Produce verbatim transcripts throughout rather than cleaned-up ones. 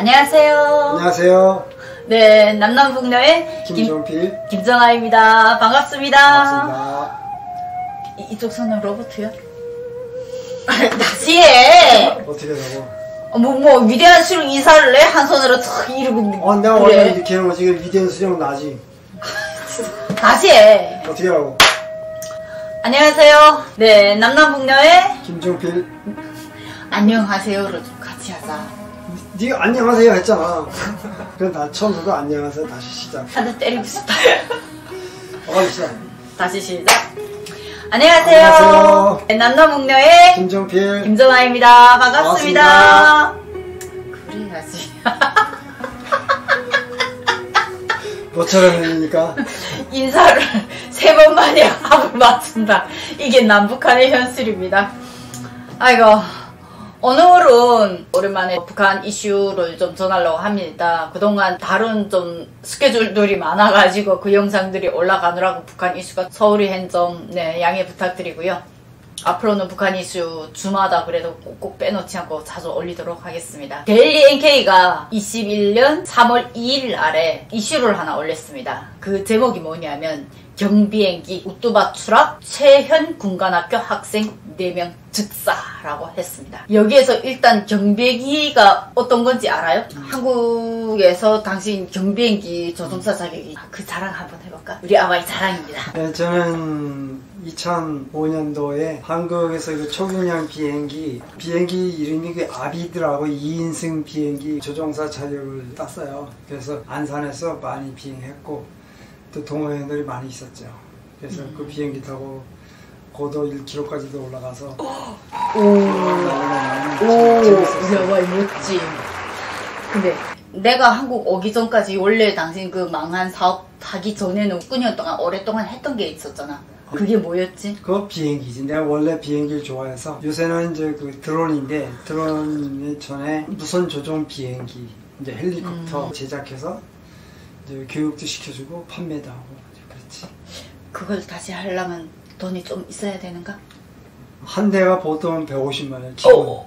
안녕하세요. 안녕하세요. 네, 남남북녀의 김종필, 김정아입니다. 반갑습니다. 반갑습니다. 이, 이쪽 손은 로버트요? 다시 해! 어떻게 되고? 어, 뭐, 뭐, 위대한 수령 인사를 해? 한 손으로 탁 이러고. 어, 내가 원래 그래. 이렇게 하는 거지. 위대한 수령은 나지. 다시 해! 어떻게 하라고? 안녕하세요. 네, 남남북녀의 김종필. 안녕하세요를 좀 같이 하자. 니가 안녕하세요 했잖아. 그래 나 처음 듣고 안녕하세요 다시 시작. 나도 때리고 싶다. 어, 시작. 다시 시작. 안녕하세요. 안녕하세요. 네, 남남북녀의 김종필, 김정아입니다. 반갑습니다. 반갑습니다. 그래야지. 모처럼 일이니까 인사를 세 번 만에 하고 맞춘다. 이게 남북한의 현실입니다. 아이고. 오늘은 오랜만에 북한 이슈를 좀 전하려고 합니다. 그동안 다른 좀 스케줄들이 많아가지고 그 영상들이 올라가느라고 북한 이슈가 서울이 한점 네, 양해 부탁드리고요. 앞으로는 북한 이슈 주마다 그래도 꼭꼭 빼놓지 않고 자주 올리도록 하겠습니다. 데일리 엔케이가 이십일년 삼월 이일 날에 이슈를 하나 올렸습니다. 그 제목이 뭐냐면 경비행기 우뚜바 추락, 최현 군관학교 학생 네 명 즉사라고 했습니다. 여기에서 일단 경비행기가 어떤 건지 알아요? 음. 한국에서 당신 경비행기 조종사 자격이 아, 그 자랑 한번 해볼까? 우리 아마이 자랑입니다. 네, 저는 이천오년도에 한국에서 그 초경량 비행기 비행기 이름이 그 아비드라고 이인승 비행기 조종사 자격을 땄어요. 그래서 안산에서 많이 비행했고 또 동호회들이 많이 있었죠. 그래서 음. 그 비행기 타고 고도 일 킬로미터까지도 올라가서 오, 오, 야와 멋지. 근데 내가 한국 오기 전까지 원래 당신 그 망한 사업 하기 전에는 구 년 동안 오랫동안 했던 게 있었잖아. 그게 뭐였지? 그거 비행기지. 내가 원래 비행기를 좋아해서 요새는 이제 그 드론인데 드론이 전에 무선 조종 비행기 이제 헬리콥터 음. 제작해서. 교육도 시켜주고 판매도 하고 그렇지. 그걸 다시 하려면 돈이 좀 있어야 되는가? 한 대가 보통 백오십만 원 기본. 오,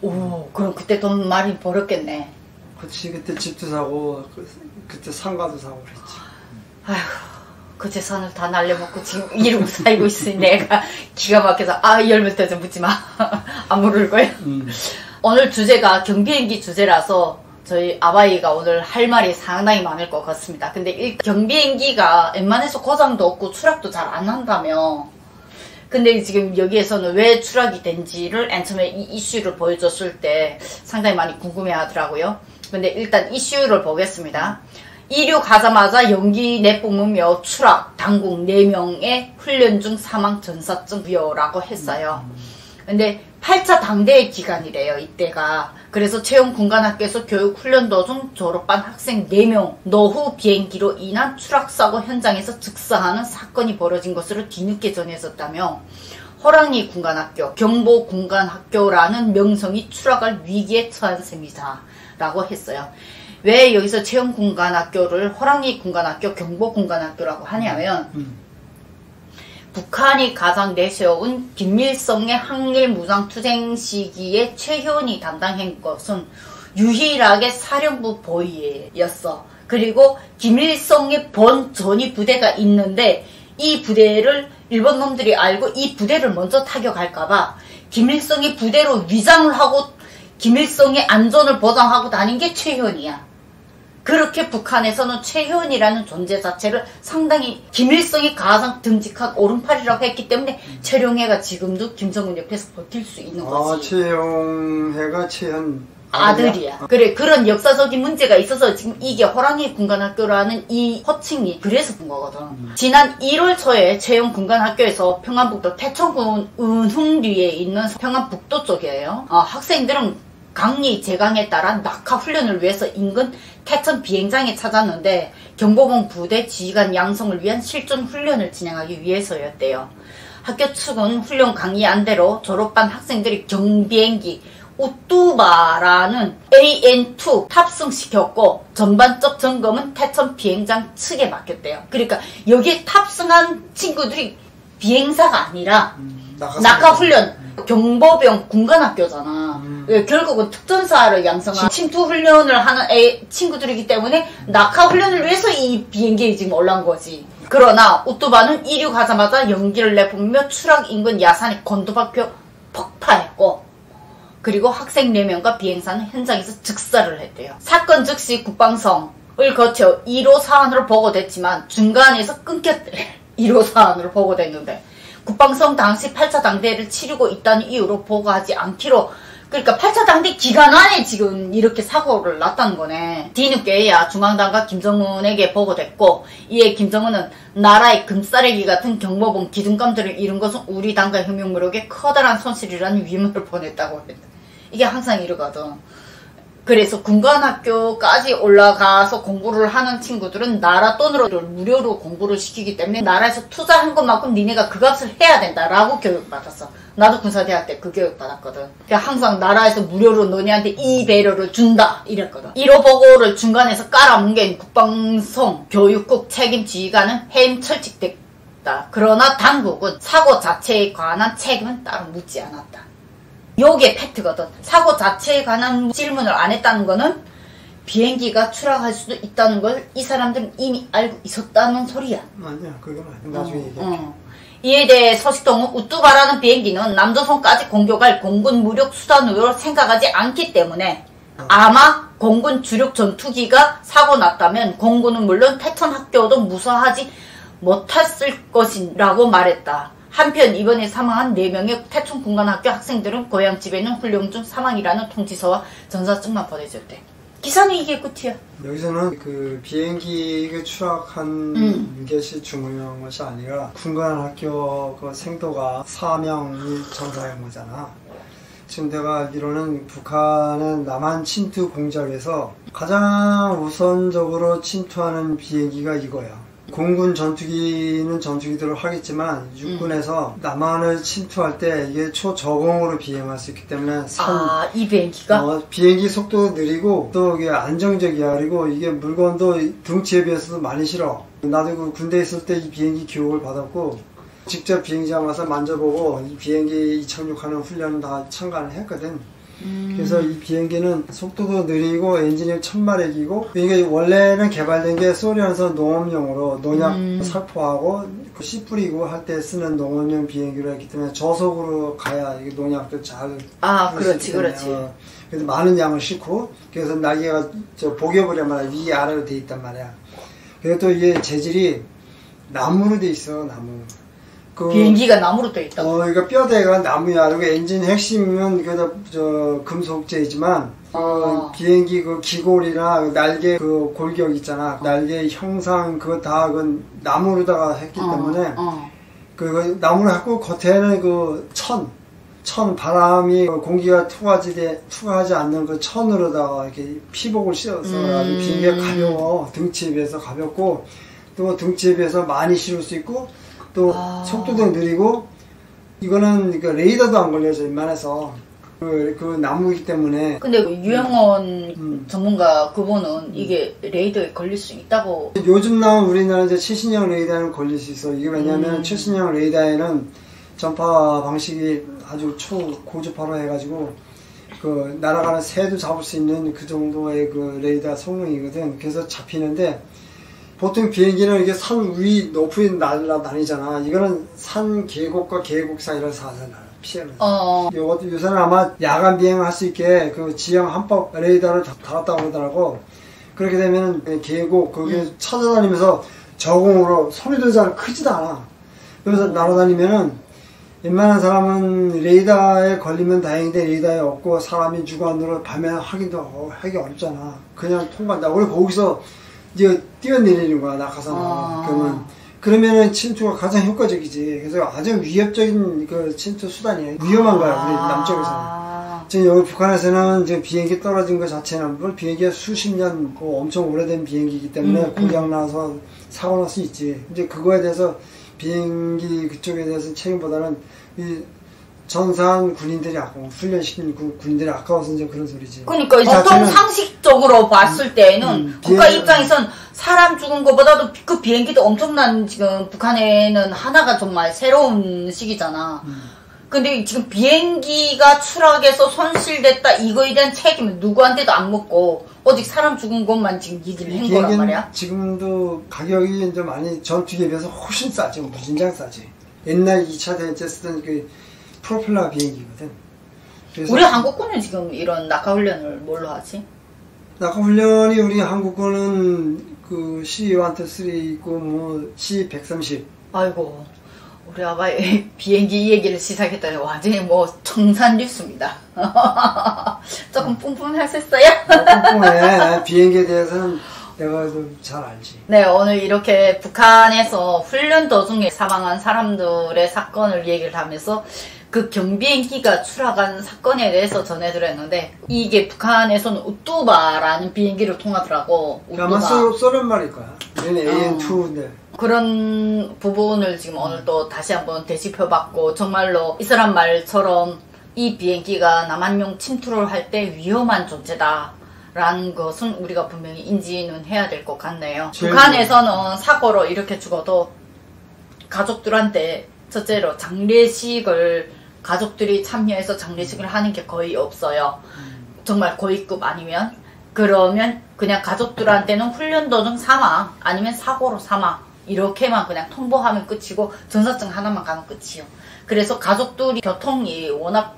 오, 오. 그럼 그때 돈 많이 벌었겠네. 그치. 그때 집도 사고 그때 상가도 사고 그랬지. 아휴 그 재산을 다 날려먹고 지금 이러고 살고 있으니 내가 기가 막혀서 아 열매도 좀 묻지마. 안 모를 거야. 음. 오늘 주제가 경비행기 주제라서 저희 아바이가 오늘 할 말이 상당히 많을 것 같습니다. 근데 일단 경비행기가 웬만해서 고장도 없고 추락도 잘 안 한다며. 근데 지금 여기에서는 왜 추락이 된지를 맨 처음에 이 이슈를 보여줬을 때 상당히 많이 궁금해 하더라고요. 근데 일단 이슈를 보겠습니다. 이륙하자마자 연기 내뿜으며 추락, 당국 네 명의 훈련 중 사망 전사증 부여라고 했어요. 근데 팔 차 당대회 기간이래요, 이때가. 그래서 최현 군관학교에서 교육 훈련 도중 졸업반 학생 네 명 노후 비행기로 인한 추락사고 현장에서 즉사하는 사건이 벌어진 것으로 뒤늦게 전해졌다며 호랑이 군관학교, 경보 군관학교라는 명성이 추락할 위기에 처한 셈이다라고 했어요. 왜 여기서 최현 군관학교를 호랑이 군관학교, 경보 군관학교라고 하냐면 음. 북한이 가장 내세운 김일성의 항일 무장투쟁 시기에 최현이 담당한 것은 유일하게 사령부 보위였어. 그리고 김일성의 본 전위 부대가 있는데 이 부대를 일본 놈들이 알고 이 부대를 먼저 타격할까봐 김일성의 부대로 위장을 하고 김일성의 안전을 보장하고 다닌 게 최현이야. 그렇게 북한에서는 최현이라는 존재 자체를 상당히 김일성이 가장 듬직한 오른팔이라고 했기 때문에 최룡해가 지금도 김정은 옆에서 버틸 수 있는 거지. 아, 최룡해가 최현 아들이야. 아. 그래, 그런 역사적인 문제가 있어서 지금 이게 호랑이 군관학교라는 이 호칭이 그래서 본 거거든. 음. 지난 일월 초에 최현 군관학교에서 평안북도 태천군 은흥리에 있는 평안북도 쪽이에요. 아, 학생들은 강리 제강에 따른 낙하 훈련을 위해서 인근 태천 비행장에 찾았는데 경보봉 부대 지휘관 양성을 위한 실전 훈련을 진행하기 위해서였대요. 학교 측은 훈련 강의 안대로 졸업반 학생들이 경비행기 우뚜바라는 에이엔 투 탑승시켰고 전반적 점검은 태천 비행장 측에 맡겼대요. 그러니까 여기에 탑승한 친구들이 비행사가 아니라 음, 낙하 훈련 경보병 군관학교잖아. 음. 결국은 특전사를 양성한 침투 훈련을 하는 애, 친구들이기 때문에 낙하 훈련을 위해서 이 비행기에 지금 올라온 거지. 그러나 우뚜바는 이륙하자마자 연기를 내뿜으며 추락 인근 야산의 건도박표 폭파했고, 그리고 학생 네 명과 비행사는 현장에서 즉사를 했대요. 사건 즉시 국방성을 거쳐 일 호 사안으로 보고됐지만 중간에서 끊겼대. 일 호 사안으로 보고됐는데 국방성 당시 팔 차 당대를 치르고 있다는 이유로 보고하지 않기로. 그러니까 팔 차 당대 기간 안에 지금 이렇게 사고를 났다는 거네. 뒤늦게야 중앙당과 김정은에게 보고됐고, 이에 김정은은 나라의 금싸레기 같은 경보봉 기둥감들을 잃은 것은 우리 당과 혁명무력에 커다란 손실이라는 위문을 보냈다고 했다. 이게 항상 이러거든. 그래서 군관학교까지 올라가서 공부를 하는 친구들은 나라 돈으로 무료로 공부를 시키기 때문에 나라에서 투자한 것만큼 니네가 그 값을 해야 된다라고 교육받았어. 나도 군사대학 때 그 교육받았거든. 그러니까 항상 나라에서 무료로 너네한테 이 배려를 준다 이랬거든. 일 호 보고를 중간에서 깔아뭉갠 국방성 교육국 책임지휘관은 해임 철칙됐다. 그러나 당국은 사고 자체에 관한 책임은 따로 묻지 않았다. 요게 팩트거든. 사고 자체에 관한 질문을 안 했다는 거는 비행기가 추락할 수도 있다는 걸 이 사람들은 이미 알고 있었다는 소리야. 아니야, 그게 맞아. 나중에 어, 얘기할게. 어. 이에 대해 서식동은 우뚜바라는 비행기는 남조선까지 공격할 공군 무력 수단으로 생각하지 않기 때문에 어. 아마 공군 주력 전투기가 사고 났다면 공군은 물론 태천 학교도 무사하지 못했을 것이라고 말했다. 한편 이번에 사망한 네 명의 태천 군관학교 학생들은 고향집에는 훈련 중 사망이라는 통지서와 전사증만 보내줬대. 기사는 이게 끝이야. 여기서는 그 비행기가 추락한 음. 것이 중요한 것이 아니라 군관학교 그 생도가 사명이 전사한 거잖아. 지금 내가 알기로는 북한은 남한 침투 공작에서 가장 우선적으로 침투하는 비행기가 이거야. 공군 전투기는 전투기들을 하겠지만 육군에서 음. 남한을 침투할 때 이게 초저공으로 비행할 수 있기 때문에 아, 이 비행기가? 어, 비행기 속도도 느리고 또 이게 안정적이야. 그리고 이게 물건도 등치에 비해서도 많이 실어. 나도 그 군대에 있을 때 이 비행기 교육을 받았고 직접 비행장 와서 만져보고 이 비행기 착륙하는 훈련 다 참가를 했거든. 음. 그래서 이 비행기는 속도도 느리고 엔진이 천마력이고, 이게 원래는 개발된 게 소련에서 농업용으로 농약 음. 살포하고 씨 뿌리고 할 때 쓰는 농업용 비행기로 했기 때문에 저속으로 가야 이게 농약도 잘. 아, 그렇지, 그렇지. 어, 그래서 많은 양을 싣고, 그래서 날개가 저 복엽으로 말이야 위 아래로 돼 있단 말이야. 그리고 또 이게 재질이 나무로 돼 있어, 나무. 그 비행기가 나무로 되어 있다. 어, 그러니까 뼈대가 나무야. 그리고 엔진 핵심은 그 저 금속재이지만 아. 어, 비행기 그 기골이나 날개 그 골격 있잖아. 어. 날개 형상 그거 다 그 나무로다가 했기 어. 때문에 어. 그 나무를 했고 겉에는 그 천, 천 바람이 공기가 투과지대 투과하지 않는 그 천으로다가 이렇게 피복을 씌워서 음. 비행기가 가벼워. 등치에 비해서 가볍고 또 등치에 비해서 많이 실을 수 있고. 또 아... 속도도 느리고 이거는 그러니까 레이더도 안 걸려서 웬만해서 그, 그 나무이기 때문에. 근데 그 유영원 음. 전문가 그분은 음. 이게 레이더에 걸릴 수 있다고. 요즘 나온 우리나라 이제 최신형 레이더에는 걸릴 수 있어. 이게 왜냐면 음. 최신형 레이더에는 전파 방식이 아주 초고주파로 해가지고 그 날아가는 새도 잡을 수 있는 그 정도의 그 레이더 성능이거든. 그래서 잡히는데. 보통 비행기는 이렇게 산 위 높이 날아다니잖아. 이거는 산 계곡과 계곡 사이를 사선 피해는. 어. 요것도 요새는 아마 야간 비행할 수 있게 그 지형 한법 레이더를 달았다고 그러더라고. 그렇게 되면 계곡 거기 음. 찾아다니면서 저공으로 소리도 잘 크지도 않아. 그래서 음. 날아다니면은 웬만한 사람은 레이더에 걸리면 다행인데 레이더에 없고 사람이 주관으로 밤에 확인도 하기 어렵잖아. 그냥 통과한다. 원래 거기서 이제 뛰어내리는 거야, 낙하산. 아. 그러면, 그러면은 침투가 가장 효과적이지. 그래서 아주 위협적인 그 침투 수단이에요. 위험한 거야, 우리 아. 남쪽에서는. 지금 여기 북한에서는 지금 비행기 떨어진 것 자체는, 물론 비행기가 수십 년, 뭐 엄청 오래된 비행기이기 때문에 음. 고장나서 사고 날 수 있지. 이제 그거에 대해서 비행기 그쪽에 대해서 책임보다는 이 전사한 군인들이 아까워, 훈련시킨 군인들이 아까워서 이제 그런 소리지. 그러니까 보통 상식적으로 봤을 때는 음, 국가 비행... 입장에선 사람 죽은 것보다도 그 비행기도 엄청난 지금 북한에는 하나가 정말 새로운 시기잖아. 음. 근데 지금 비행기가 추락해서 손실됐다 이거에 대한 책임은 누구한테도 안 묻고 오직 사람 죽은 것만 지금 얘기를 한 거란 말이야. 지금도 가격이 이제 많이 전투기에 비해서 훨씬 싸지. 무진장 싸지. 옛날 이 차 대전 때 쓰던 그 프로펠러 비행기거든. 우리 한국군은 지금 이런 낙하훈련을 뭘로 하지? 낙하훈련이 우리 한국군은 그 씨 백삼 있고 뭐 씨 백삼십. 아이고 우리 아마 비행기 얘기를 시작했더니 완전히 뭐 청산 뉴스입니다. 조금 뿜뿜하셨어요? 뿜뿜해. 비행기에 대해서는 내가 좀 잘 알지. 네, 오늘 이렇게 북한에서 훈련 도중에 사망한 사람들의 사건을 얘기를 하면서 그 경비행기가 추락한 사건에 대해서 전해드렸는데, 이게 북한에서는 우뚜바라는 비행기를 통하더라고. 우뚜바. 아마 쏘는 말일 거야. 얘는 에이엔 투인데. 그런 부분을 지금 오늘 또 다시 한번 되짚어봤고, 정말로 이슬람 말처럼 이 비행기가 남한용 침투를 할 때 위험한 존재다 라는 것은 우리가 분명히 인지는 해야 될 것 같네요. 북한에서는 사고로 이렇게 죽어도 가족들한테 첫째로 장례식을 가족들이 참여해서 장례식을 하는 게 거의 없어요. 정말 고위급 아니면, 그러면 그냥 가족들한테는 훈련 도중 사망 아니면 사고로 사망 이렇게만 그냥 통보하면 끝이고 전사증 하나만 가면 끝이요. 그래서 가족들이 교통이 워낙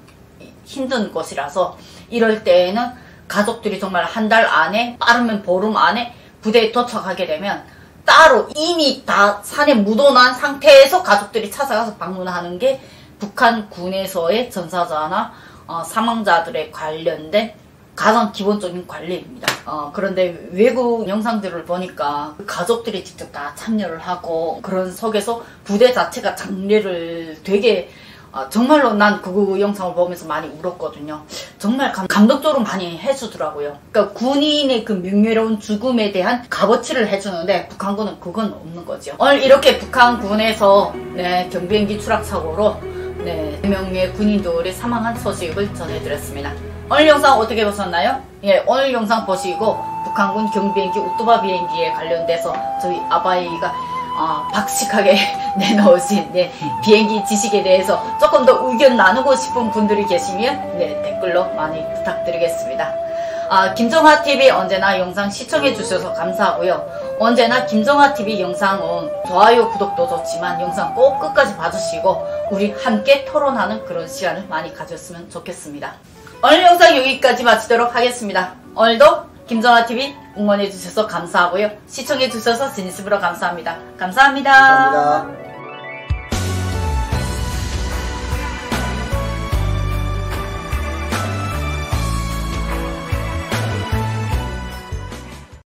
힘든 곳이라서 이럴 때에는 가족들이 정말 한 달 안에, 빠르면 보름 안에 부대에 도착하게 되면 따로 이미 다 산에 묻어난 상태에서 가족들이 찾아가서 방문하는 게 북한 군에서의 전사자나 어, 사망자들에 관련된 가장 기본적인 관리입니다. 어, 그런데 외국 영상들을 보니까 가족들이 직접 다 참여를 하고 그런 속에서 부대 자체가 장례를 되게 어, 정말로 난 그 영상을 보면서 많이 울었거든요. 정말 감, 감독적으로 많이 해주더라고요. 그러니까 군인의 그 명예로운 죽음에 대한 값어치를 해주는데 북한군은 그건 없는 거죠. 오늘 이렇게 북한군에서 네, 경비행기 추락 사고로 네, 네 명의 군인들이 사망한 소식을 전해드렸습니다. 오늘 영상 어떻게 보셨나요? 예, 오늘 영상 보시고 북한군 경비행기 우뚜바 비행기에 관련돼서 저희 아바이가 어, 박식하게 내놓으신 네, 비행기 지식에 대해서 조금 더 의견 나누고 싶은 분들이 계시면 네, 댓글로 많이 부탁드리겠습니다. 아, 김정아티비 언제나 영상 시청해주셔서 감사하고요. 언제나 김정아티비 영상은 좋아요, 구독도 좋지만 영상 꼭 끝까지 봐주시고 우리 함께 토론하는 그런 시간을 많이 가졌으면 좋겠습니다. 오늘 영상 여기까지 마치도록 하겠습니다. 오늘도 김정아티비 응원해주셔서 감사하고요. 시청해주셔서 진심으로 감사합니다. 감사합니다. 감사합니다.